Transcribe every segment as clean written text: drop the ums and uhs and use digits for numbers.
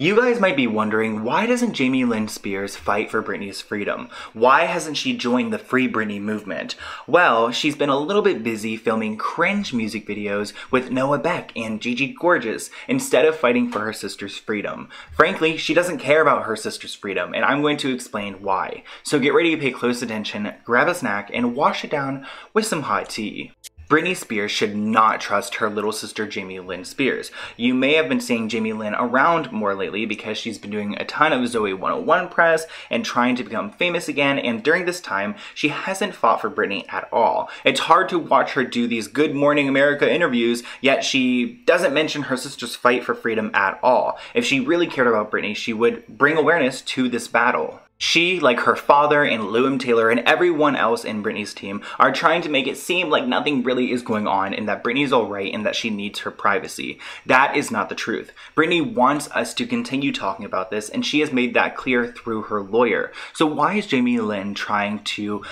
You guys might be wondering, why doesn't Jamie Lynn Spears fight for Britney's freedom? Why hasn't she joined the Free Britney movement? Well, she's been a little bit busy filming cringe music videos with Noah Beck and Gigi Gorgeous instead of fighting for her sister's freedom. Frankly, she doesn't care about her sister's freedom, and I'm going to explain why. So get ready to pay close attention, grab a snack, and wash it down with some hot tea. Britney Spears should not trust her little sister Jamie Lynn Spears. You may have been seeing Jamie Lynn around more lately because she's been doing a ton of Zoey 101 press and trying to become famous again, and during this time, she hasn't fought for Britney at all. It's hard to watch her do these Good Morning America interviews, yet she doesn't mention her sister's fight for freedom at all. If she really cared about Britney, she would bring awareness to this battle. She, like her father and Lou M. Taylor and everyone else in Britney's team, are trying to make it seem like nothing really is going on and that Britney's alright and that she needs her privacy. That is not the truth. Britney wants us to continue talking about this, and she has made that clear through her lawyer. So why is Jamie Lynn trying to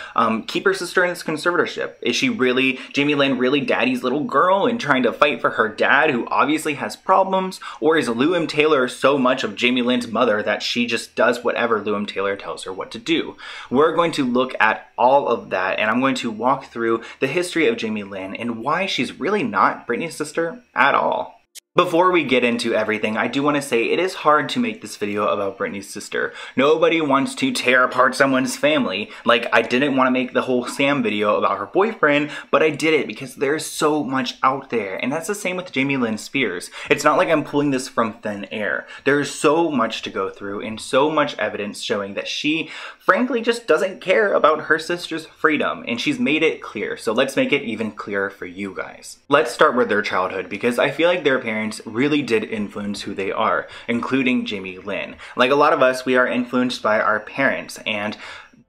keep her sister in this conservatorship? Is she really, Jamie Lynn, really daddy's little girl and trying to fight for her dad who obviously has problems? Or is Lou M. Taylor so much of Jamie Lynn's mother that she just does whatever Lou M. Taylor tells her what to do? We're going to look at all of that, and I'm going to walk through the history of Jamie Lynn and why she's really not Britney's sister at all. Before we get into everything, I do want to say it is hard to make this video about Britney's sister. Nobody wants to tear apart someone's family. Like, I didn't want to make the whole Sam video about her boyfriend, but I did it because there's so much out there. And that's the same with Jamie Lynn Spears. It's not like I'm pulling this from thin air. There's so much to go through and so much evidence showing that she, frankly, just doesn't care about her sister's freedom. And she's made it clear. So let's make it even clearer for you guys. Let's start with their childhood, because I feel like their parents really did influence who they are, including Jamie Lynn. Like a lot of us, we are influenced by our parents, and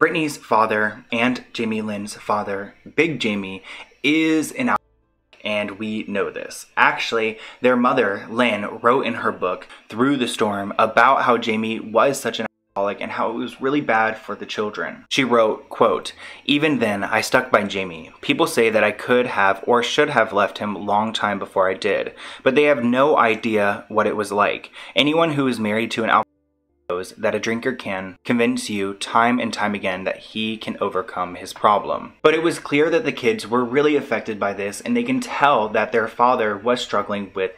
Britney's father and Jamie Lynn's father, Big Jamie, is an alcoholic, and we know this. Actually, their mother, Lynn, wrote in her book, Through the Storm, about how Jamie was such an and how it was really bad for the children. She wrote, quote, "Even then, I stuck by Jamie. People say that I could have or should have left him long time before I did, but they have no idea what it was like. Anyone who is married to an alcoholic knows that a drinker can convince you time and time again that he can overcome his problem." But it was clear that the kids were really affected by this, and they can tell that their father was struggling with .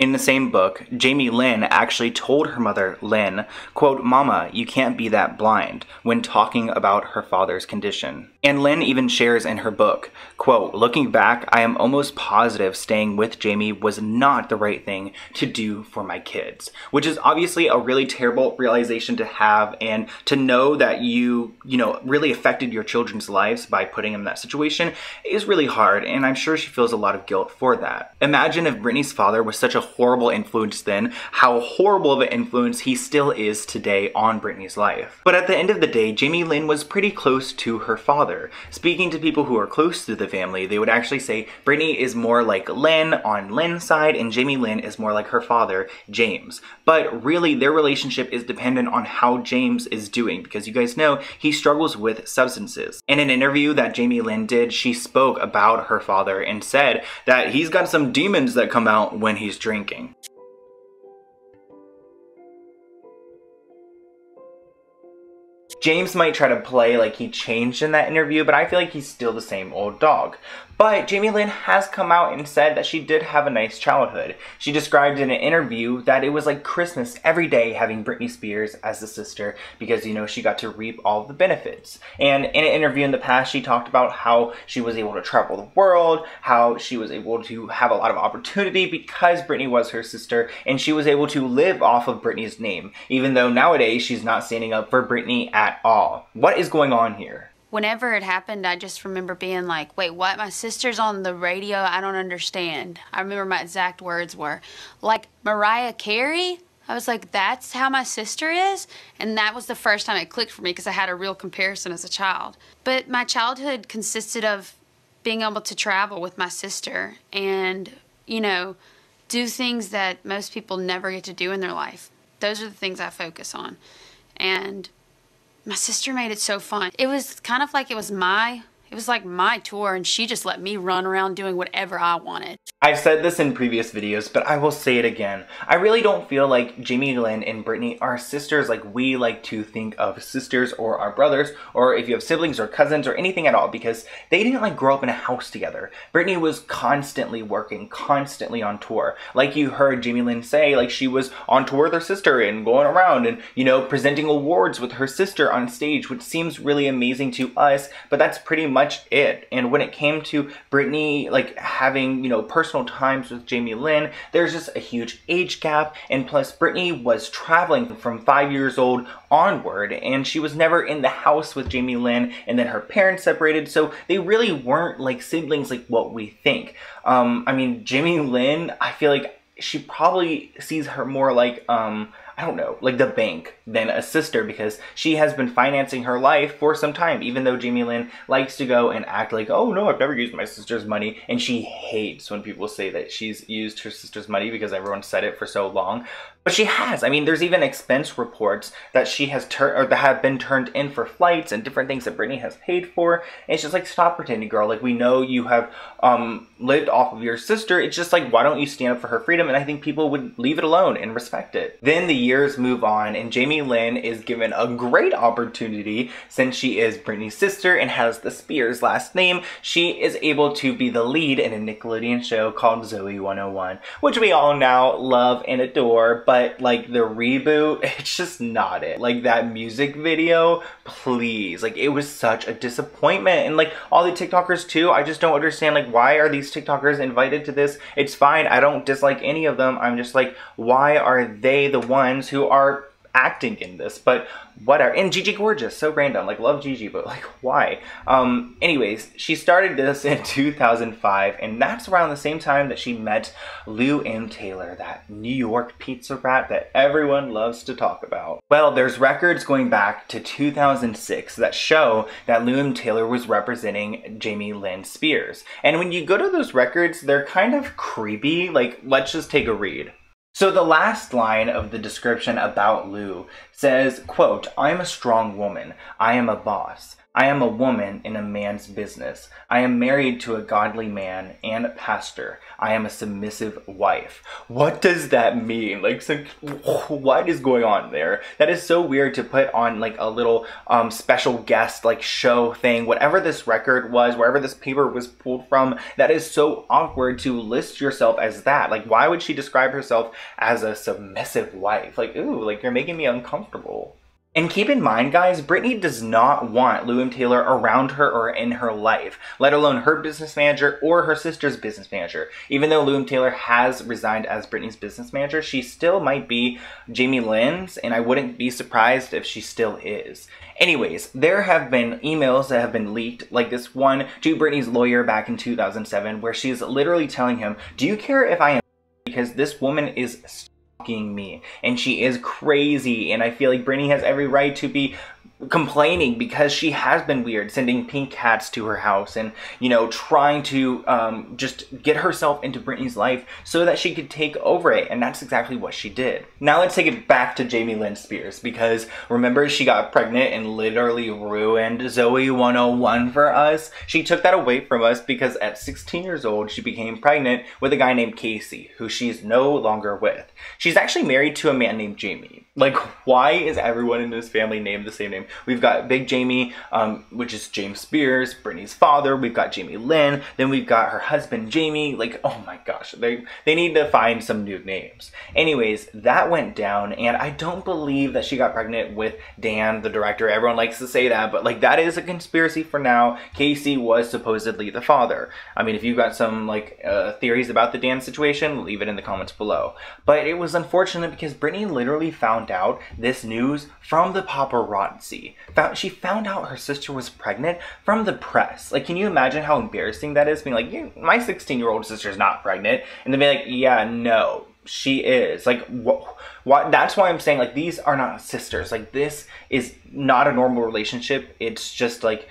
In the same book, Jamie Lynn actually told her mother, Lynn, quote, "Mama, you can't be that blind," when talking about her father's condition. And Lynn even shares in her book, quote, "Looking back, I am almost positive staying with Jamie was not the right thing to do for my kids," which is obviously a really terrible realization to have, and to know that you really affected your children's lives by putting them in that situation is really hard, and I'm sure she feels a lot of guilt for that. Imagine if Britney's father was such a horrible influence then, how horrible of an influence he still is today on Britney's life. But at the end of the day, Jamie Lynn was pretty close to her father. Speaking to people who are close to the family, they would actually say Britney is more like Lynn on Lynn's side, and Jamie Lynn is more like her father, James. But really, their relationship is dependent on how James is doing, because you guys know he struggles with substances. In an interview that Jamie Lynn did, she spoke about her father and said that he's got some demons that come out when he's drinking. James might try to play like he changed in that interview, but I feel like he's still the same old dog. But Jamie Lynn has come out and said that she did have a nice childhood. She described in an interview that it was like Christmas every day having Britney Spears as the sister, because, you know, she got to reap all the benefits. And in an interview in the past, she talked about how she was able to travel the world, how she was able to have a lot of opportunity because Britney was her sister, and she was able to live off of Britney's name, even though nowadays she's not standing up for Britney at all. What is going on here? Whenever it happened, I just remember being like, wait, what? My sister's on the radio? I don't understand. I remember my exact words were, like, Mariah Carey? I was like, that's how my sister is? And that was the first time it clicked for me, because I had a real comparison as a child. But my childhood consisted of being able to travel with my sister and, you know, do things that most people never get to do in their life. Those are the things I focus on. And my sister made it so fun. It was kind of like it was like my tour, and she just let me run around doing whatever I wanted. I've said this in previous videos, but I will say it again. I really don't feel like Jamie Lynn and Britney are sisters like we like to think of sisters or our brothers, or if you have siblings or cousins or anything at all, because they didn't like grow up in a house together. Britney was constantly working, constantly on tour. Like you heard Jamie Lynn say, like she was on tour with her sister and going around and, you know, presenting awards with her sister on stage, which seems really amazing to us, but that's pretty much it. And when it came to Britney, like having, you know, personal times with Jamie Lynn, there's just a huge age gap, and plus Britney was traveling from 5 years old onward, and she was never in the house with Jamie Lynn, and then her parents separated, so they really weren't like siblings like what we think. I mean, Jamie Lynn, I feel like she probably sees her more like, I don't know, like the bank than a sister, because she has been financing her life for some time, even though Jamie Lynn likes to go and act like, oh no, I've never used my sister's money, and she hates when people say that she's used her sister's money because everyone said it for so long. But she has. I mean, there's even expense reports that she has that have been turned in for flights and different things that Britney has paid for. And it's just like, stop pretending, girl. Like, we know you have lived off of your sister. It's just like, why don't you stand up for her freedom? And I think people would leave it alone and respect it. Then the years move on, and Jamie Lynn is given a great opportunity since she is Britney's sister and has the Spears last name. She is able to be the lead in a Nickelodeon show called Zoey 101, which we all now love and adore. But like the reboot, it's just not it. Like that music video, please. Like it was such a disappointment. And like all the TikTokers too, I just don't understand, like why are these TikTokers invited to this? It's fine, I don't dislike any of them. I'm just like, why are they the ones who are acting in this? But whatever. And Gigi Gorgeous, so random. Like, love Gigi, but like, why? Anyways, she started this in 2005, and that's around the same time that she met Lou M. Taylor, that New York pizza rat that everyone loves to talk about. Well, there's records going back to 2006 that show that Lou M. Taylor was representing Jamie Lynn Spears. And when you go to those records, they're kind of creepy. Like, let's just take a read. So the last line of the description about Lou says, quote, "I'm a strong woman. I am a boss. I am a woman in a man's business. I am married to a godly man and a pastor. I am a submissive wife." What does that mean? Like, so, what is going on there? That is so weird to put on like a little special guest like show thing. Whatever this record was, wherever this paper was pulled from, that is so awkward to list yourself as that. Like, why would she describe herself as a submissive wife? Like, ooh, like you're making me uncomfortable. And keep in mind, guys, Britney does not want Lou M. Taylor around her or in her life, let alone her business manager or her sister's business manager. Even though Lou M. Taylor has resigned as Britney's business manager, she still might be Jamie Lynn's, and I wouldn't be surprised if she still is. Anyways, there have been emails that have been leaked, like this one to Britney's lawyer back in 2007, where she's literally telling him, "Do you care if I am because this woman is me, and she is crazy, and I feel like Britney has every right to be complaining because she has been weird, sending pink cats to her house and, you know, trying to just get herself into Britney's life so that she could take over it." And that's exactly what she did. Now let's take it back to Jamie Lynn Spears, because remember, she got pregnant and literally ruined Zoey 101 for us. She took that away from us because at 16 years old, she became pregnant with a guy named Casey, who she's no longer with. She's actually married to a man named Jamie. Like, why is everyone in this family named the same name? We've got Big Jamie, which is James Spears, Britney's father. We've got Jamie Lynn. Then we've got her husband, Jamie. Like, oh my gosh, they need to find some new names. Anyways, that went down, and I don't believe that she got pregnant with Dan, the director. Everyone likes to say that, but like, that is a conspiracy for now. Casey was supposedly the father. I mean, if you've got some like theories about the Dan situation, leave it in the comments below. But it was unfortunate because Britney literally found out this news from the paparazzi. She found out her sister was pregnant from the press. Like, can you imagine how embarrassing that is? Being like, yeah, my 16-year-old sister's not pregnant. And then be like, yeah, no, she is. Like, what? That's why I'm saying, like, these are not sisters. Like, this is not a normal relationship. It's just like,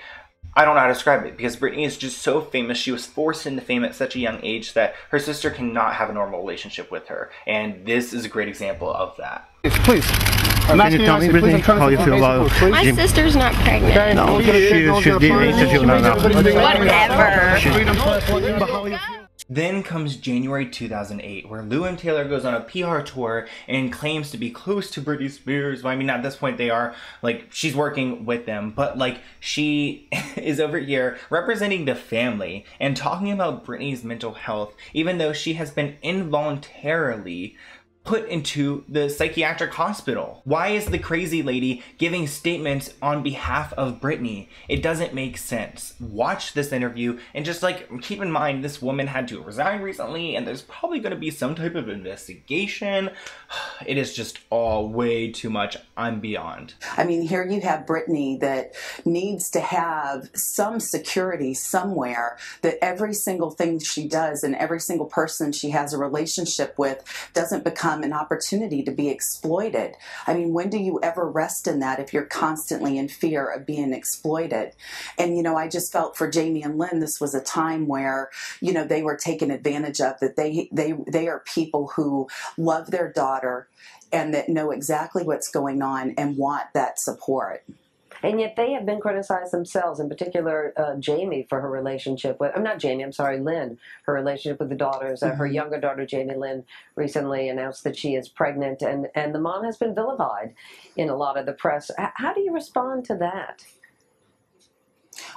I don't know how to describe it, because Britney is just so famous. She was forced into fame at such a young age that her sister cannot have a normal relationship with her. And this is a great example of that. Please. My sister's not pregnant. No, she is. Whatever. Then comes January 2008, where Lou M. Taylor goes on a PR tour and claims to be close to Britney Spears. Well, I mean, at this point they are, like, she's working with them, but like she is over here representing the family and talking about Britney's mental health, even though she has been involuntarily put into the psychiatric hospital. Why is the crazy lady giving statements on behalf of Britney? It doesn't make sense. Watch this interview and just, like, keep in mind this woman had to resign recently and there's probably gonna be some type of investigation. It is just all way too much. I'm beyond. I mean, here you have Britney that needs to have some security somewhere, that every single thing she does and every single person she has a relationship with doesn't become an opportunity to be exploited. I mean, when do you ever rest in that if you're constantly in fear of being exploited? And, you know, I just felt for Jamie and Lynn, this was a time where, you know, they were taken advantage of, that they are people who love their daughter and that know exactly what's going on and want that support. And yet they have been criticized themselves, in particular Jamie for her relationship with, Lynn, her relationship with the daughters. Mm-hmm. Her younger daughter, Jamie Lynn, recently announced that she is pregnant, and the mom has been vilified in a lot of the press. How do you respond to that?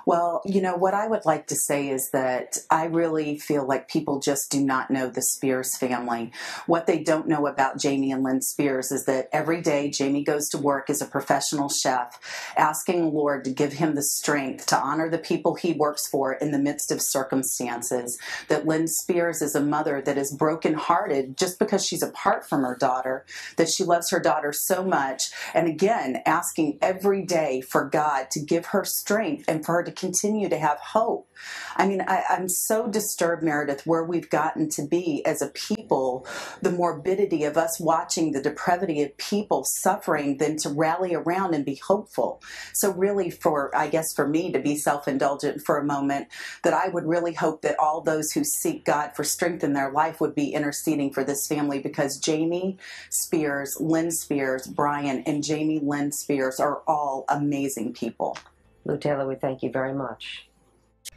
Well, you know, what I would like to say is that I really feel like people just do not know the Spears family. What they don't know about Jamie and Lynn Spears is that every day Jamie goes to work as a professional chef, asking the Lord to give him the strength to honor the people he works for in the midst of circumstances. That Lynn Spears is a mother that is brokenhearted just because she's apart from her daughter, that she loves her daughter so much, and again, asking every day for God to give her strength and for her to continue to have hope. I mean, I'm so disturbed, Meredith, where we've gotten to be as a people, the morbidity of us watching the depravity of people suffering, than to rally around and be hopeful. So really, for, I guess for me to be self-indulgent for a moment, that I would really hope that all those who seek God for strength in their life would be interceding for this family, because Jamie Spears, Lynn Spears, Brian, and Jamie Lynn Spears are all amazing people. Lou Taylor, we thank you very much.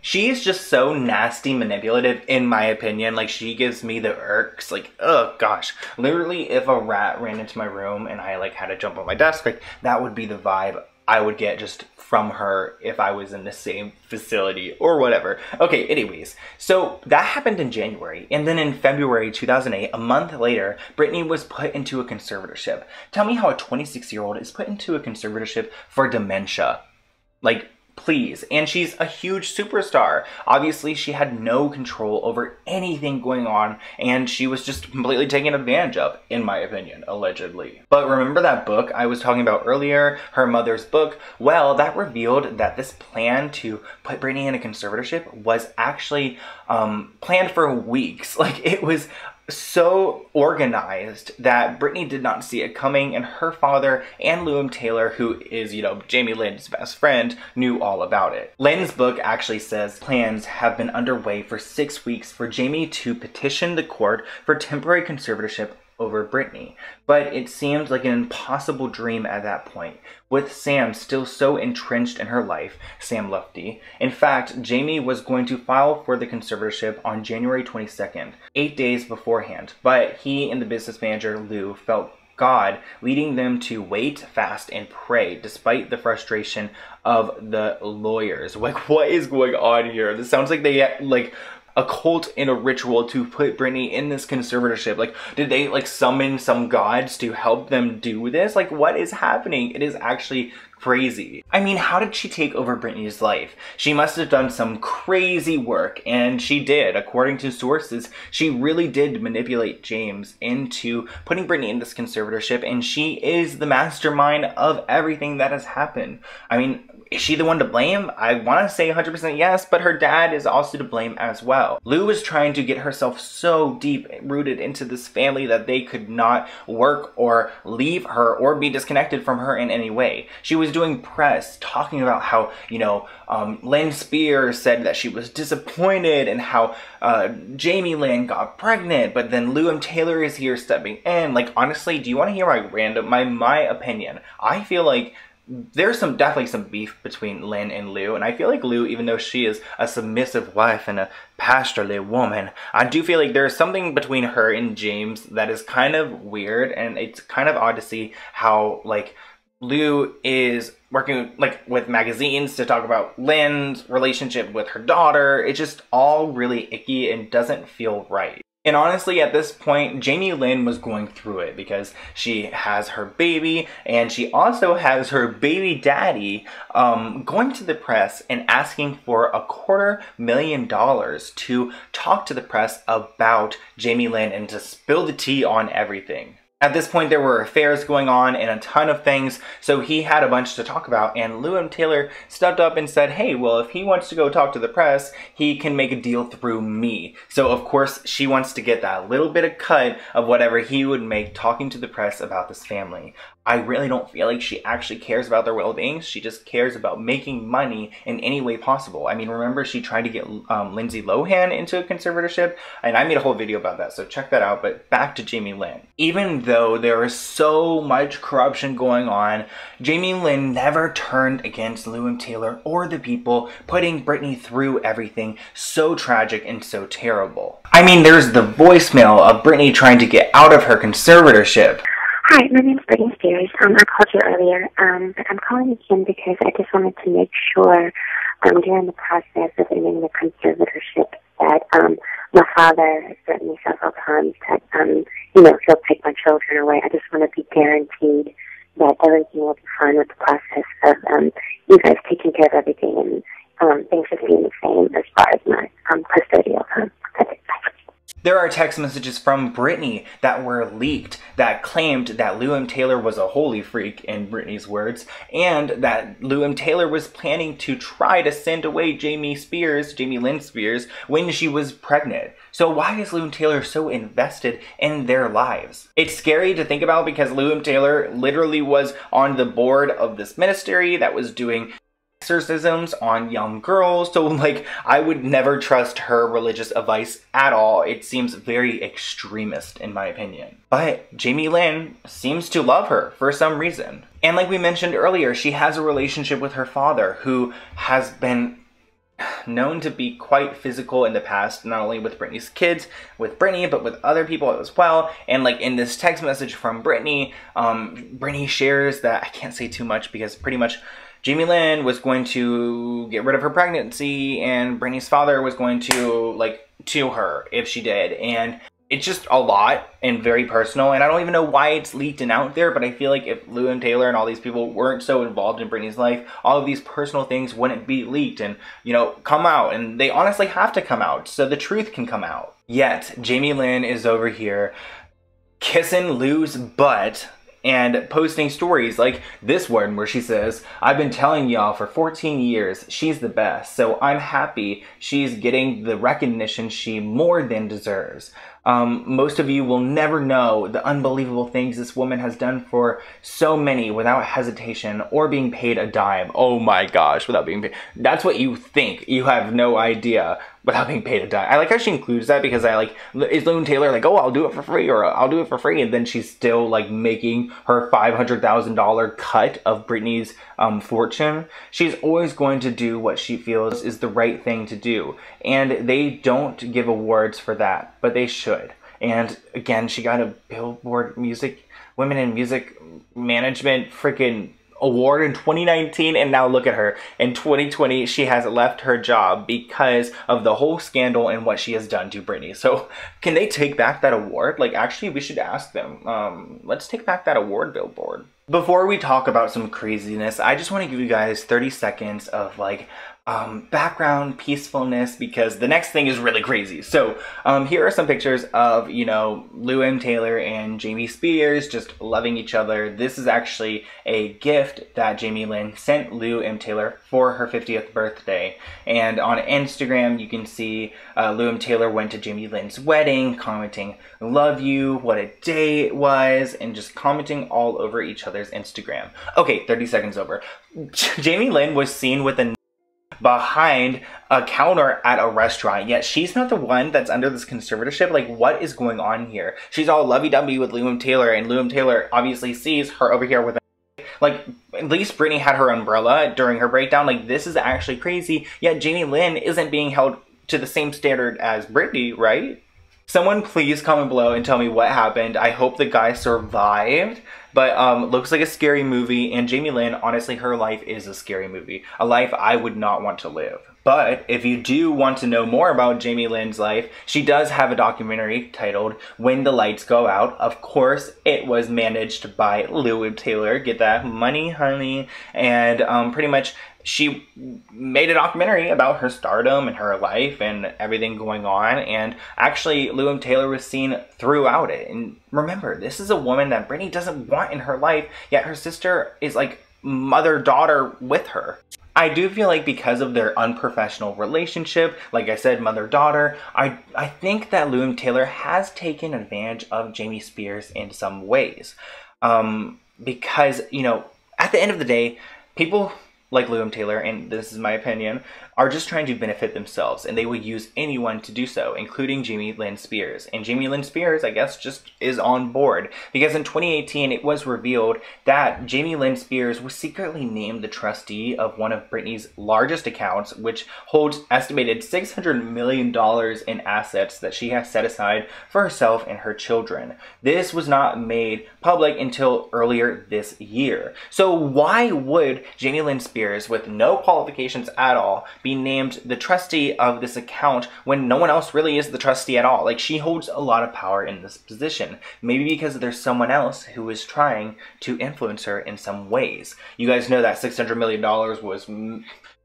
She is just so nasty, manipulative, in my opinion. Like, she gives me the irks. Like, oh gosh. Literally, if a rat ran into my room and I, like, had to jump on my desk, like, that would be the vibe I would get just from her if I was in the same facility or whatever. Okay, anyways, so that happened in January, and then in February 2008, a month later, Britney was put into a conservatorship. Tell me how a 26-year-old is put into a conservatorship for dementia. Like, please. And she's a huge superstar. Obviously, she had no control over anything going on, and she was just completely taken advantage of, in my opinion, allegedly. But remember that book I was talking about earlier, her mother's book? Well, that revealed that this plan to put Britney in a conservatorship was actually planned for weeks. Like, it was so organized that Britney did not see it coming, and her father and Lou M. Taylor, who is, you know, Jamie Lynn's best friend, knew all about it. Lynn's book actually says plans have been underway for 6 weeks for Jamie to petition the court for temporary conservatorship over Britney, but it seemed like an impossible dream at that point. With Sam still so entrenched in her life, Sam Lufty. In fact, Jamie was going to file for the conservatorship on January 22nd, 8 days beforehand, but he and the business manager, Lou, felt God leading them to wait, fast, and pray, despite the frustration of the lawyers. Like, what is going on here? This sounds like they, like, a cult and a ritual to put Britney in this conservatorship. Like, did they, like, summon some gods to help them do this? Like, what is happening? It is actually crazy. I mean, how did she take over Britney's life? She must have done some crazy work, and she did. According to sources, she really did manipulate James into putting Britney in this conservatorship, and she is the mastermind of everything that has happened. I mean, is she the one to blame? I want to say 100% yes, but her dad is also to blame as well. Lou was trying to get herself so deep rooted into this family that they could not work or leave her or be disconnected from her in any way. She was doing press talking about how, you know, Lynn Spears said that she was disappointed, and how Jamie Lynn got pregnant, but then Lou M. Taylor is here stepping in. Like, honestly, do you want to hear my opinion? I feel like there's some definitely some beef between Lynn and Lou, and I feel like Lou, even though she is a submissive wife and a pastorally woman, I do feel like there's something between her and James that is kind of weird, and it's kind of odd to see how, like, Lou is working, like, with magazines to talk about Lynn's relationship with her daughter. It's just all really icky and doesn't feel right. And honestly, at this point, Jamie Lynn was going through it because she has her baby, and she also has her baby daddy going to the press and asking for $250,000 to talk to the press about Jamie Lynn and to spill the tea on everything. At this point, there were affairs going on and a ton of things, so he had a bunch to talk about, and Lou M. Taylor stepped up and said, hey, well, if he wants to go talk to the press, he can make a deal through me. So, of course, she wants to get that little bit of cut of whatever he would make talking to the press about this family. I really don't feel like she actually cares about their well-being. She just cares about making money in any way possible. I mean, remember she tried to get Lindsay Lohan into a conservatorship, and I made a whole video about that, so check that out. But back to Jamie Lynn. Even though there was so much corruption going on, Jamie Lynn never turned against Lou M. Taylor or the people putting Britney through everything so tragic and so terrible. I mean, there's the voicemail of Britney trying to get out of her conservatorship. Hi, my name's Britney Spears. I called you earlier, but I'm calling again because I just wanted to make sure during the process of ending the conservatorship that my father threatened me several times that, you know, he'll take my children away. I just want to be guaranteed that everything will be fine with the process of you guys taking care of everything and things just being the same as far as my custodial time. That's it. There are text messages from Britney that were leaked that claimed that Lou M. Taylor was a holy freak, in Britney's words, and that Lou M. Taylor was planning to try to send away Jamie Lynn Spears, when she was pregnant. So why is Lou M. Taylor so invested in their lives? It's scary to think about because Lou M. Taylor literally was on the board of this ministry that was doing exorcisms on young girls, so like I would never trust her religious advice at all. It seems very extremist in my opinion. But Jamie Lynn seems to love her for some reason. And like we mentioned earlier, she has a relationship with her father who has been known to be quite physical in the past, not only with Britney's kids, with Britney, but with other people as well. And like in this text message from Britney, Britney shares that, I can't say too much because pretty much Jamie Lynn was going to get rid of her pregnancy and Britney's father was going to, like, to her if she did. And it's just a lot and very personal, and I don't even know why it's leaked and out there, but I feel like if Lou M. Taylor and all these people weren't so involved in Britney's life, all of these personal things wouldn't be leaked and, you know, come out. And they honestly have to come out so the truth can come out. Yet, Jamie Lynn is over here kissing Lou's butt and posting stories like this one where she says, I've been telling y'all for 14 years she's the best, so I'm happy she's getting the recognition she more than deserves. Most of you will never know the unbelievable things this woman has done for so many without hesitation or being paid a dime. Oh my gosh, without being paid. That's what you think. You have no idea, without being paid a dime. I like how she includes that because I like, is Lou M. Taylor like, oh, I'll do it for free, or I'll do it for free, and then she's still like making her $500,000 cut of Britney's fortune. She's always going to do what she feels is the right thing to do, and they don't give awards for that, but they should. And again, she got a Billboard Music, Women in Music Management freaking award in 2019, and now look at her. In 2020, she has left her job because of the whole scandal and what she has done to Britney. So can they take back that award? Like, actually, we should ask them. Let's take back that award, Billboard. Before we talk about some craziness, I just want to give you guys 30 seconds of, like, background peacefulness, because the next thing is really crazy. So here are some pictures of, you know, Lou M. Taylor and Jamie Spears just loving each other. This is actually a gift that Jamie Lynn sent Lou M. Taylor for her 50th birthday. And on Instagram, you can see Lou M. Taylor went to Jamie Lynn's wedding, commenting, love you, what a day it was, and just commenting all over each other's Instagram. Okay, 30 seconds over. Jamie Lynn was seen with a behind a counter at a restaurant, yet she's not the one that's under this conservatorship. Like, what is going on here? She's all lovey-dovey with Lou M. Taylor, and Lou M. Taylor obviously sees her over here with a Like, at least Britney had her umbrella during her breakdown. Like, this is actually crazy. Yet Jamie Lynn isn't being held to the same standard as Britney, right? Someone please comment below and tell me what happened. I hope the guy survived, but looks like a scary movie, and Jamie Lynn, honestly, her life is a scary movie. A life I would not want to live. But if you do want to know more about Jamie Lynn's life, she does have a documentary titled When the Lights Go Out. Of course, it was managed by Lou M. Taylor. Get that money, honey. And pretty much she made a documentary about her stardom and her life and everything going on. And actually, Lou M. Taylor was seen throughout it. And remember, this is a woman that Britney doesn't want in her life, yet her sister is like mother-daughter with her. I do feel like because of their unprofessional relationship, like I said, mother-daughter, I think that Lou M. Taylor has taken advantage of Jamie Spears in some ways. Because, you know, at the end of the day, people like Lou M. Taylor, and this is my opinion, are just trying to benefit themselves, and they will use anyone to do so, including Jamie Lynn Spears. And Jamie Lynn Spears, I guess, just is on board, because in 2018 it was revealed that Jamie Lynn Spears was secretly named the trustee of one of Britney's largest accounts, which holds estimated $600 million in assets that she has set aside for herself and her children. This was not made public until earlier this year. So why would Jamie Lynn Spears, with no qualifications at all, be named the trustee of this account when no one else really is the trustee at all? Like, she holds a lot of power in this position. Maybe because there's someone else who is trying to influence her in some ways. You guys know that $600 million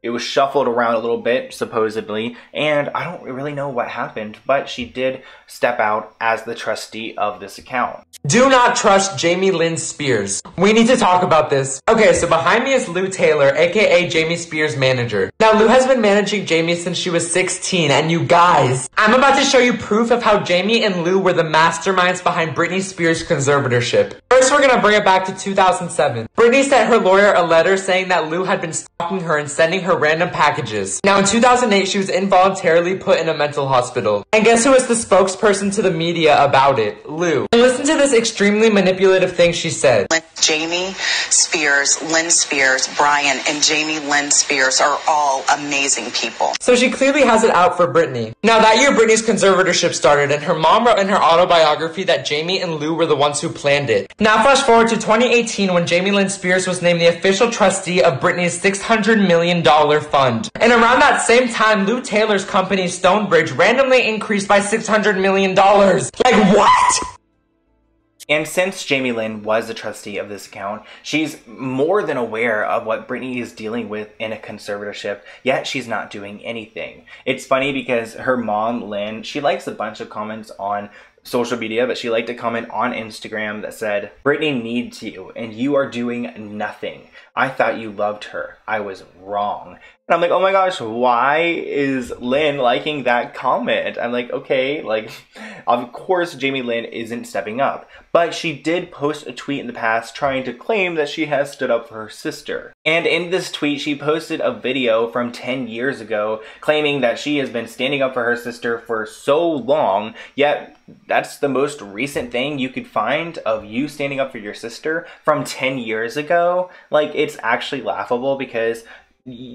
was shuffled around a little bit, supposedly, and I don't really know what happened, but she did step out as the trustee of this account. Do not trust Jamie Lynn Spears. We need to talk about this. Okay, so behind me is Lou Taylor, aka Jamie Spears' manager. Now, Lou has been managing Jamie since she was 16, and you guys, I'm about to show you proof of how Jamie and Lou were the masterminds behind Britney Spears' conservatorship. First, we're gonna bring it back to 2007. Britney sent her lawyer a letter saying that Lou had been stalking her and sending her random packages. Now, in 2008, she was involuntarily put in a mental hospital. And guess who was the spokesperson to the media about it? Lou. And listen to this extremely manipulative thing she said. Jamie Spears, Lynn Spears, Brian, and Jamie Lynn Spears are all amazing people. So she clearly has it out for Britney. Now, that year, Britney's conservatorship started, and her mom wrote in her autobiography that Jamie and Lou were the ones who planned it. Now, flash forward to 2018, when Jamie Lynn Spears was named the official trustee of Britney's $600 million fund. And around that same time, Lou Taylor's company, Stonebridge, randomly increased by $600 million. Like, what? And since Jamie Lynn was the trustee of this account, she's more than aware of what Britney is dealing with in a conservatorship, yet she's not doing anything. It's funny because her mom, Lynn, she likes a bunch of comments on social media, but she liked a comment on Instagram that said, "Britney needs you, and you are doing nothing. I thought you loved her. I was wrong." And I'm like, oh my gosh, why is Lynn liking that comment? I'm like, okay, like, of course Jamie Lynn isn't stepping up. But she did post a tweet in the past trying to claim that she has stood up for her sister. And in this tweet, she posted a video from 10 years ago claiming that she has been standing up for her sister for so long, yet that's the most recent thing you could find of you standing up for your sister from 10 years ago. Like, it's actually laughable because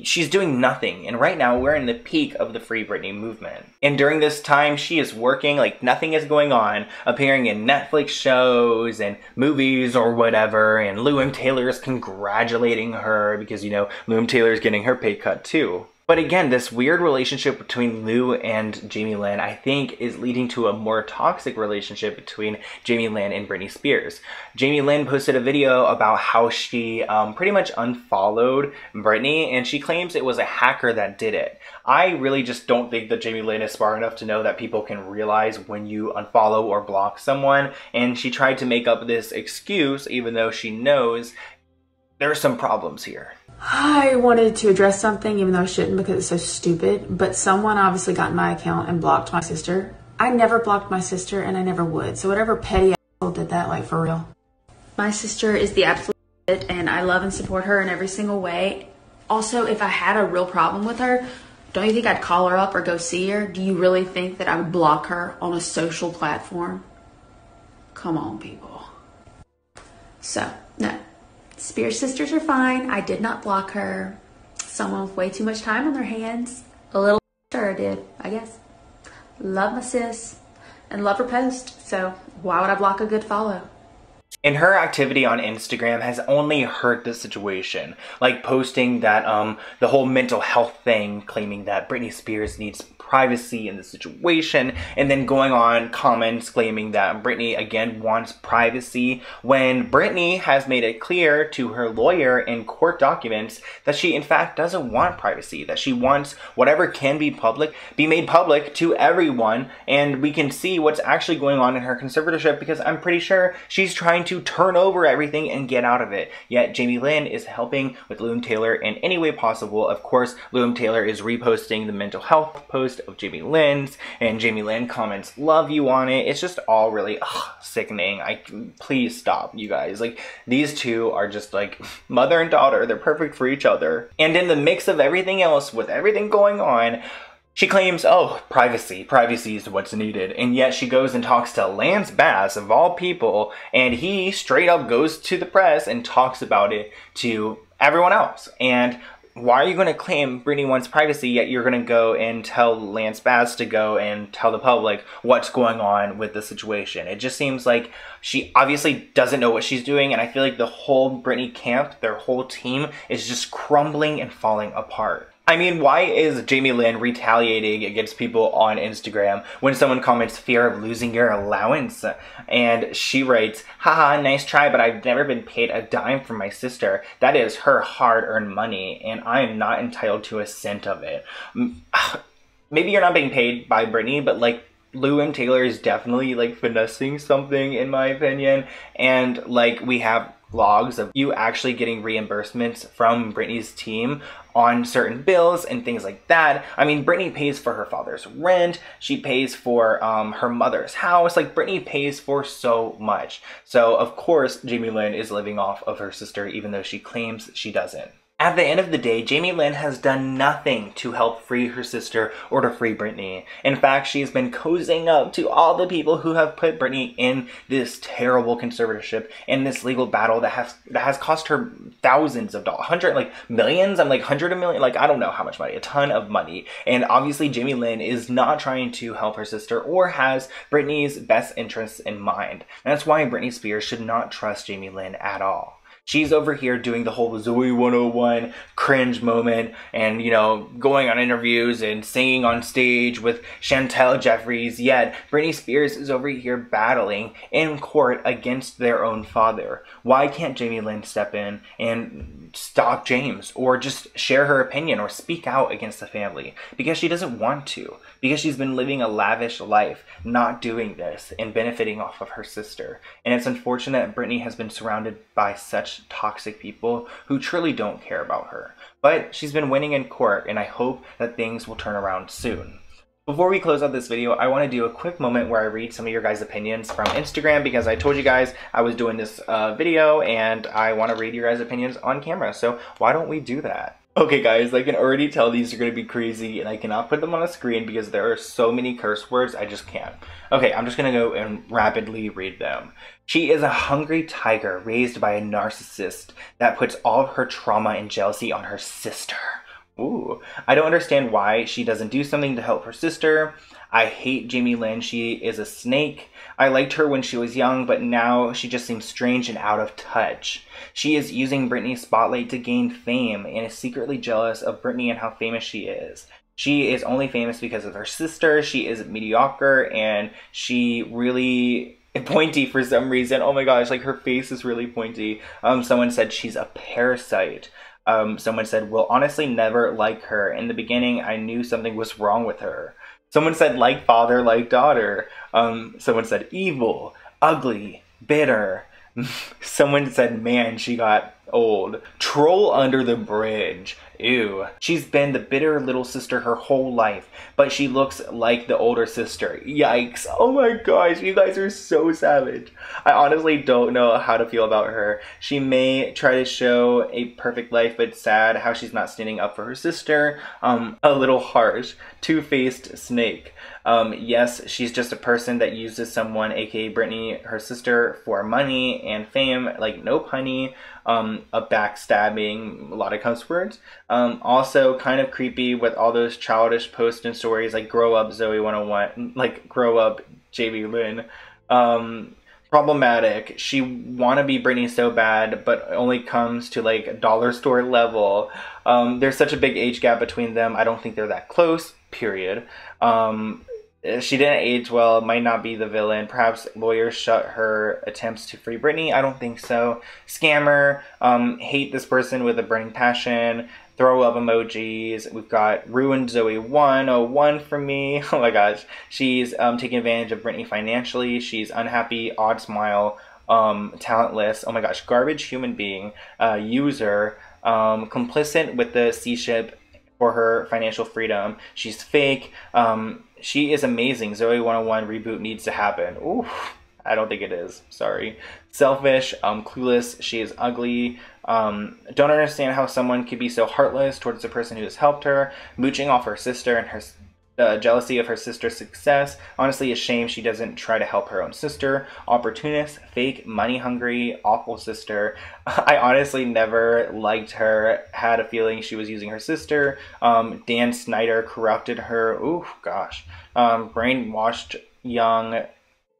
she's doing nothing, and right now we're in the peak of the Free Britney movement. And during this time, she is working like nothing is going on, appearing in Netflix shows and movies or whatever, and Lou M. Taylor is congratulating her because, you know, Lou M. Taylor is getting her pay cut too. But again, this weird relationship between Lou and Jamie Lynn, I think, is leading to a more toxic relationship between Jamie Lynn and Britney Spears. Jamie Lynn posted a video about how she pretty much unfollowed Britney, and she claims it was a hacker that did it. I really just don't think that Jamie Lynn is smart enough to know that people can realize when you unfollow or block someone, and she tried to make up this excuse, even though she knows there are some problems here. I wanted to address something, even though I shouldn't because it's so stupid, but someone obviously got in my account and blocked my sister. I never blocked my sister, and I never would, so whatever petty asshole did that, like, for real. My sister is the absolute shit, and I love and support her in every single way. Also, if I had a real problem with her, don't you think I'd call her up or go see her? Do you really think that I would block her on a social platform? Come on, people. So, no. Spears sisters are fine. I did not block her. Someone with way too much time on their hands. A little sure did, I guess. Love my sis and love her post, so why would I block a good follow? And her activity on Instagram has only hurt the situation, like posting that the whole mental health thing, claiming that Britney Spears needs privacy in the situation, and then going on comments claiming that Britney again wants privacy, when Britney has made it clear to her lawyer in court documents that she in fact doesn't want privacy, that she wants whatever can be public be made public to everyone, and we can see what's actually going on in her conservatorship, because I'm pretty sure she's trying to turn over everything and get out of it. Yet Jamie Lynn is helping with Lou M. Taylor in any way possible. Of course, Lou M. Taylor is reposting the mental health post of Jamie Lynn's, and Jamie Lynn comments "love you" on it. It's just all really sickening. Please stop, you guys. Like, these two are just like mother and daughter. They're perfect for each other. And in the mix of everything else, with everything going on, she claims, oh, privacy. Privacy is what's needed. And yet she goes and talks to Lance Bass, of all people, and he straight up goes to the press and talks about it to everyone else. And why are you going to claim Britney wants privacy, yet you're going to go and tell Lance Bass to go and tell the public what's going on with the situation? It just seems like she obviously doesn't know what she's doing, and I feel like the whole Britney camp, their whole team, is just crumbling and falling apart. I mean, why is Jamie Lynn retaliating against people on Instagram when someone comments fear of losing your allowance? And she writes, haha, nice try, but I've never been paid a dime from my sister. That is her hard-earned money, and I am not entitled to a cent of it. Maybe you're not being paid by Britney, but like, Lou M. Taylor is definitely like finessing something, in my opinion. And like, we have logs of you actually getting reimbursements from Britney's team on certain bills and things like that. I mean, Britney pays for her father's rent, she pays for her mother's house. Like, Britney pays for so much. So of course Jamie Lynn is living off of her sister, even though she claims she doesn't. At the end of the day, Jamie Lynn has done nothing to help free her sister or to free Britney. In fact, she has been cozying up to all the people who have put Britney in this terrible conservatorship and this legal battle that has cost her thousands of dollars, hundreds of millions, like, I don't know how much money, a ton of money. And obviously Jamie Lynn is not trying to help her sister or has Britney's best interests in mind. And that's why Britney Spears should not trust Jamie Lynn at all. She's over here doing the whole Zoey 101 cringe moment and, you know, going on interviews and singing on stage with Chantelle Jeffries, yet Britney Spears is over here battling in court against their own father. Why can't Jamie Lynn step in and stop James, or just share her opinion or speak out against the family? Because she doesn't want to, because she's been living a lavish life not doing this and benefiting off of her sister. And it's unfortunate that Britney has been surrounded by such toxic people who truly don't care about her. But she's been winning in court, and I hope that things will turn around soon. Before we close out this video, I want to do a quick moment where I read some of your guys' opinions from Instagram, because I told you guys I was doing this video and I want to read your guys' opinions on camera. So why don't we do that? Okay guys, I can already tell these are going to be crazy, and I cannot put them on a screen because there are so many curse words, I just can't. Okay, I'm just going to go and rapidly read them. She is a hungry tiger raised by a narcissist that puts all of her trauma and jealousy on her sister. Ooh, I don't understand why she doesn't do something to help her sister. I hate Jamie Lynn, she is a snake. I liked her when she was young, but now she just seems strange and out of touch. She is using Britney's spotlight to gain fame and is secretly jealous of Britney and how famous she is. She is only famous because of her sister. She is mediocre, and she really pointy for some reason. Oh my gosh, like, her face is really pointy. Someone said she's a parasite. Someone said, will honestly never like her. In the beginning, I knew something was wrong with her. Someone said, like father, like daughter. Someone said, evil, ugly, bitter. Someone said, man, she got old. Troll under the bridge. Ew. She's been the bitter little sister her whole life, but she looks like the older sister. Yikes. Oh my gosh, you guys are so savage. I honestly don't know how to feel about her. She may try to show a perfect life, but sad how she's not standing up for her sister. A little harsh. Two-faced snake. Yes, she's just a person that uses someone, aka Britney, her sister, for money and fame. Like, nope, honey. a backstabbing, a lot of cuss words. Also kind of creepy with all those childish posts and stories like grow up Zoey 101, like grow up Jamie Lynn. Problematic. She wanna be Britney so bad, but only comes to like dollar store level. There's such a big age gap between them. I don't think they're that close, period. She didn't age well, might not be the villain. Perhaps lawyers shut her attempts to free Britney. I don't think so. Scammer, hate this person with a burning passion. Throw up emojis. We've got ruined Zoey 101 for me. Oh my gosh. She's taking advantage of Britney financially. She's unhappy, odd smile, talentless. Oh my gosh, garbage human being, user, complicit with the C-ship for her financial freedom. She's fake. She is amazing. Zoey 101 reboot needs to happen. Ooh, I don't think it is. Sorry. Selfish, clueless. She is ugly. Don't understand how someone could be so heartless towards the person who has helped her. Mooching off her sister and her jealousy of her sister's success. Honestly, a shame she doesn't try to help her own sister. Opportunist, fake, money-hungry, awful sister. I honestly never liked her. Had a feeling she was using her sister. Dan Schneider corrupted her. Ooh, gosh. Brainwashed young,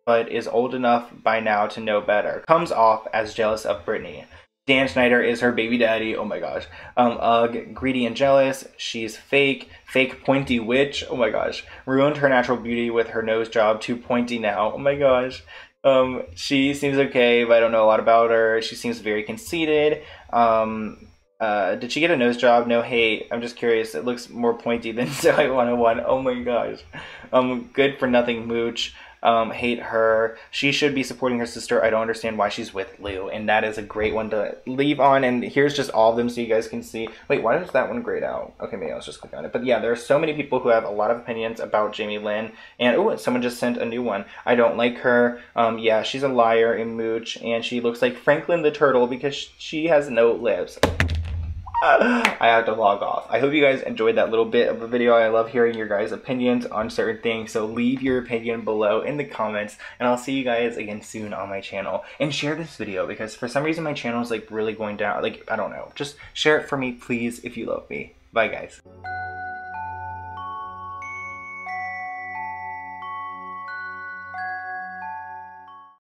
but is old enough by now to know better. Comes off as jealous of Britney. Dan Schneider is her baby daddy. Oh my gosh. Ugh, greedy and jealous. She's fake. Fake pointy witch. Oh my gosh. Ruined her natural beauty with her nose job. Too pointy now. Oh my gosh. She seems okay, but I don't know a lot about her. She seems very conceited. Did she get a nose job? No hate. I'm just curious. It looks more pointy than Zoey 101. Oh my gosh. Good for nothing mooch. Hate her. She should be supporting her sister. I don't understand why she's with Lou, and that is a great one to leave on. And here's just all of them so you guys can see. Wait, why does that one grayed out? Okay, maybe I was just clicking on it. But yeah, there are so many people who have a lot of opinions about Jamie Lynn. And oh, someone just sent a new one. I don't like her. Yeah, she's a liar and mooch, and she looks like Franklin the Turtle because she has no lips. I have to log off. I hope you guys enjoyed that little bit of a video. I love hearing your guys' opinions on certain things, so leave your opinion below in the comments, and I'll see you guys again soon on my channel. And share this video, because for some reason my channel is like really going down. Like, I don't know. Just share it for me, please, if you love me. Bye, guys.